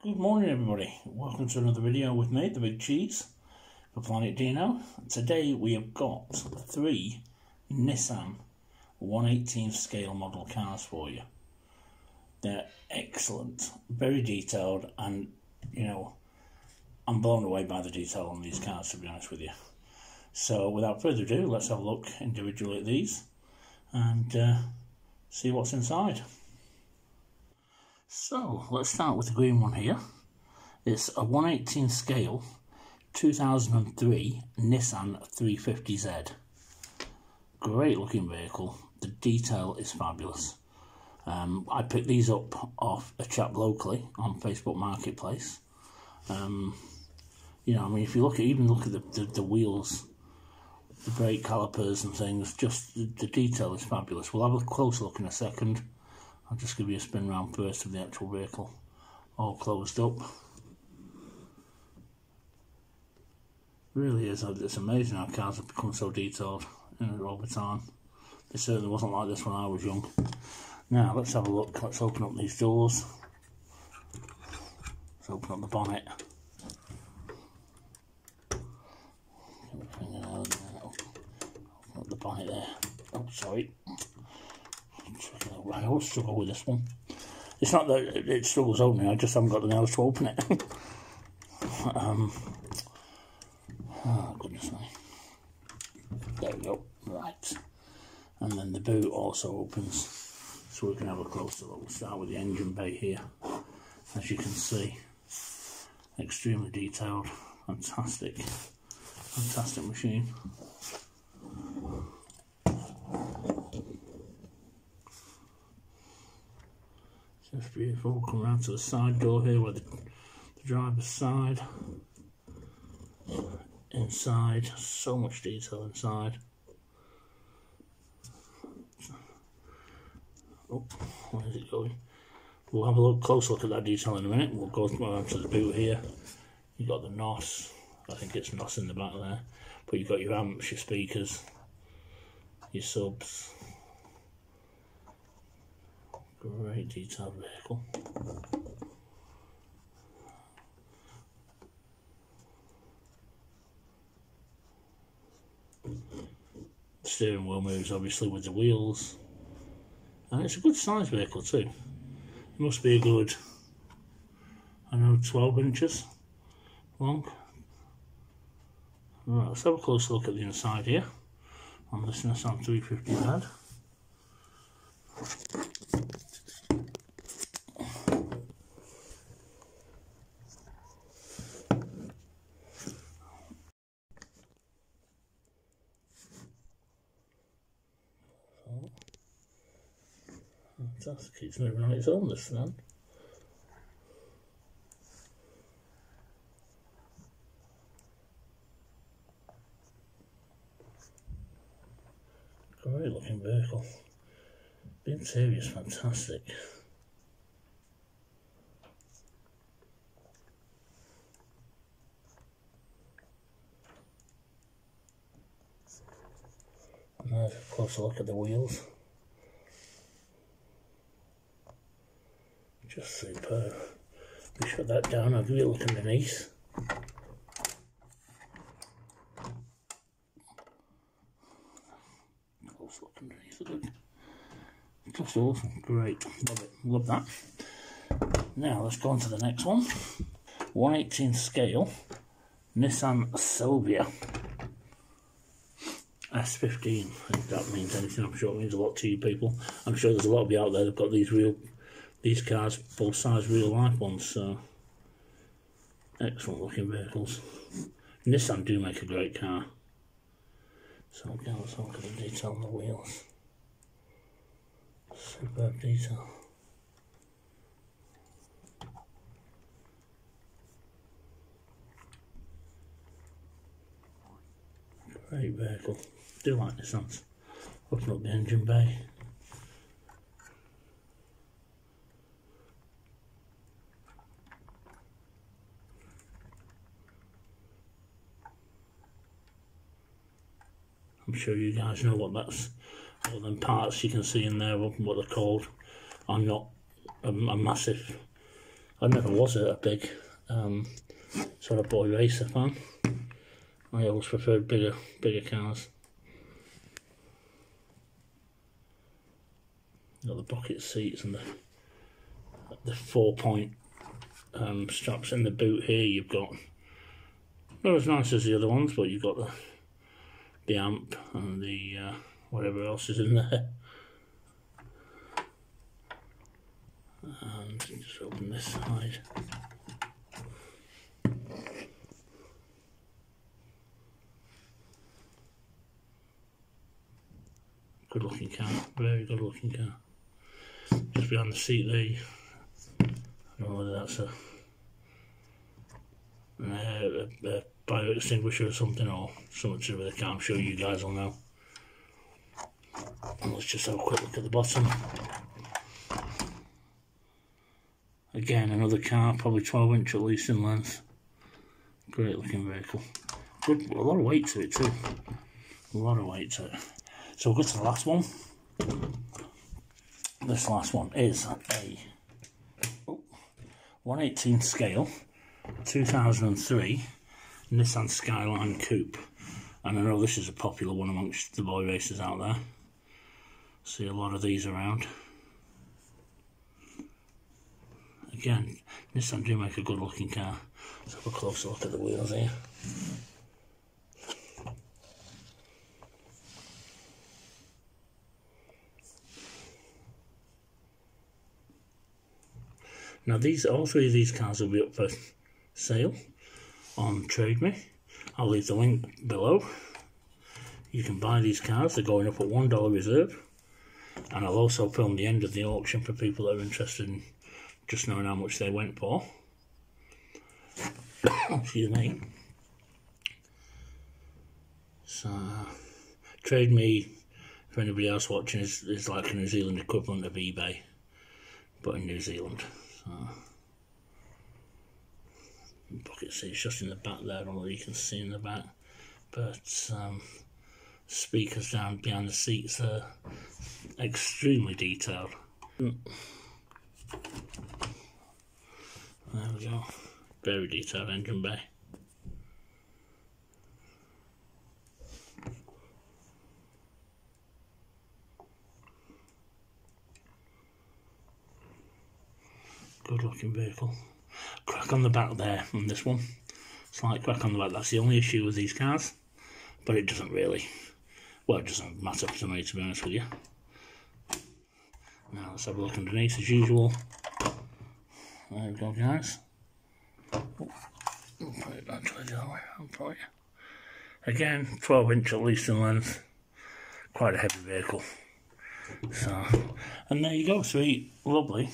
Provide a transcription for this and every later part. Good morning everybody, welcome to another video with me, the Big Cheese, for Planet Dino. Today we have got three Nissan 1/18 scale model cars for you. They're excellent, very detailed, and you know, I'm blown away by the detail on these cars, to be honest with you. So without further ado, let's have a look individually at these and see what's inside. So let's start with the green one here. It's a 1/18 scale 2003 Nissan 350Z. Great looking vehicle. The detail is fabulous. I picked these up off a chap locally on Facebook Marketplace. You know, I mean, if you look at the wheels, the brake calipers and things, just the detail is fabulous. We'll have a close look in a second. I'll just give you a spin round first of the actual vehicle, all closed up. Really is, it's amazing how cars have become so detailed over time. It certainly wasn't like this when I was young. Now let's have a look, let's open up these doors. Let's open up the bonnet. Open up the bonnet there, oh sorry. I always struggle with this one. It's not that it struggles opening, I just haven't got the nails to open it. Oh goodness me. There we go, right. And then the boot also opens, so we can have a closer look. We'll start with the engine bay here. As you can see, extremely detailed, fantastic machine. Just beautiful. Come round to the side door here where the driver's side. Inside, so much detail inside. Oh, where's it going? We'll have a look, close look at that detail in a minute. We'll go round to the boot here. You've got the NOS. I think it's NOS in the back there. But you've got your amps, your speakers, your subs. Great detailed vehicle. The steering wheel moves obviously with the wheels, and it's a good sized vehicle too. It must be a good, I don't know, 12 inches long. Right, let's have a close look at the inside here on this Nissan 350Z. Fantastic, keeps moving on its own, this one. Great looking vehicle. The interior is fantastic. And there's a closer look at the wheels. Just superb. We shut that down, I'll give you a look underneath. Close look underneath, look. Just awesome, great. Love it, love that. Now let's go on to the next one. 1/18 scale Nissan Silvia. S15, if that means anything, I'm sure it means a lot to you people. I'm sure there's a lot of you out there that have got these real... these cars, full size real life ones, so excellent looking vehicles. Nissan do make a great car. So again, let's look at the detail on the wheels. Superb detail. Great vehicle. Do like Nissans. Open up the engine bay. I'm sure you guys know what that's, all them parts you can see in there, what they're called. I'm not a massive I never was a big sort of boy racer fan. I always preferred bigger cars. Got the bucket seats and the 4-point straps in the boot here. You've got, not as nice as the other ones, but you've got the amp and the whatever else is in there. And just open this side. Good looking car, very good looking car. Just behind the seat there, I don't know whether that's a fire extinguisher or something, or something to do with the car. I'm sure you guys will know. And let's just have a quick look at the bottom. Again, another car, probably 12 inch at least in length. Great looking vehicle. Good, a lot of weight to it too. A lot of weight to it. So we'll go to the last one. This last one is a 1/18 scale 2003 Nissan Skyline Coupe. And I know this is a popular one amongst the boy racers out there. See a lot of these around. Again, Nissan do make a good looking car. Let's have a closer look at the wheels here. Now these, all three of these cars will be up for sale on Trade Me. I'll leave the link below. You can buy these cars, they're going up at $1 reserve. And I'll also film the end of the auction for people that are interested in just knowing how much they went for. Excuse me. So, Trade Me, for anybody else watching, is like a New Zealand equivalent of eBay, but in New Zealand. So, bucket seats just in the back there, although you can see in the back. But speakers down behind the seats are extremely detailed. There we go, very detailed engine bay. Good looking vehicle. Crack on the back there on this one. Slight crack on the back, that's the only issue with these cars. But it doesn't really, well, it doesn't matter to me, to be honest with you. Now let's have a look underneath as usual. There we go, guys. Oh, I'll put it back to the other way. I'll put it. Again, 12 inch at least in length. Quite a heavy vehicle. So, and there you go, sweet, lovely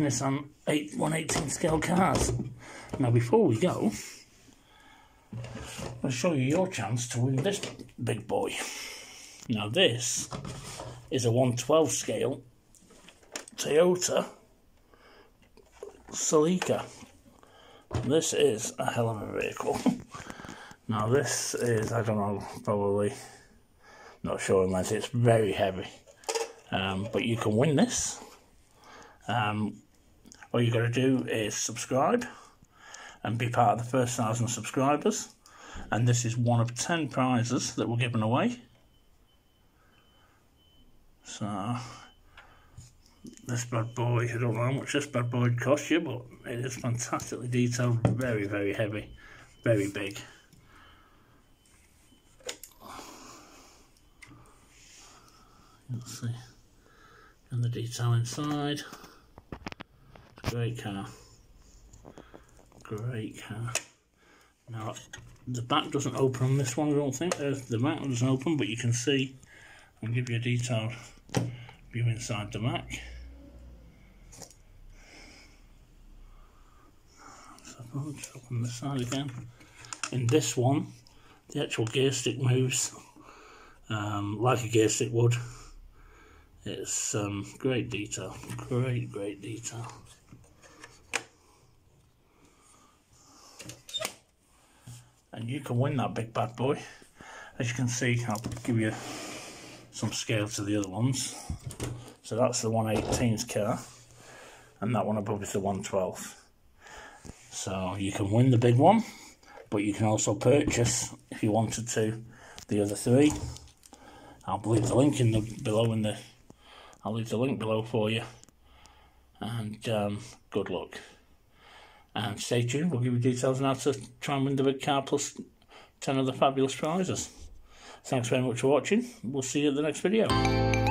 Nissan 1/18 scale cars. Now, before we go, I'll show you your chance to win this big boy. Now, this is a 1/12 scale Toyota Celica. This is a hell of a vehicle. Now this is, I don't know, probably, not sure unless it's very heavy. But you can win this. All you got to do is subscribe and be part of the first 1,000 subscribers. And this is one of 10 prizes that we're giving away. So, this bad boy, I don't know how much this bad boy would cost you, but it is fantastically detailed, very, very heavy, very big. Let's see. And the detail inside. Great car. Great car. Now, the back doesn't open on this one, I don't think. The back doesn't open, but you can see, I'll give you a detailed view inside the back. I'll just open this side again. In this one, the actual gear stick moves like a gear stick would. It's great detail, great detail. And you can win that big bad boy. As you can see, I'll give you some scale to the other ones. So that's the 1/18 car. and that one above is the 1/12. So you can win the big one, but you can also purchase, if you wanted to, the other three. I'll leave the link in the below I'll leave the link below for you, and good luck. And stay tuned, we'll give you details on how to try and win the big car plus 10 other fabulous prizes. Thanks very much for watching, we'll see you at the next video.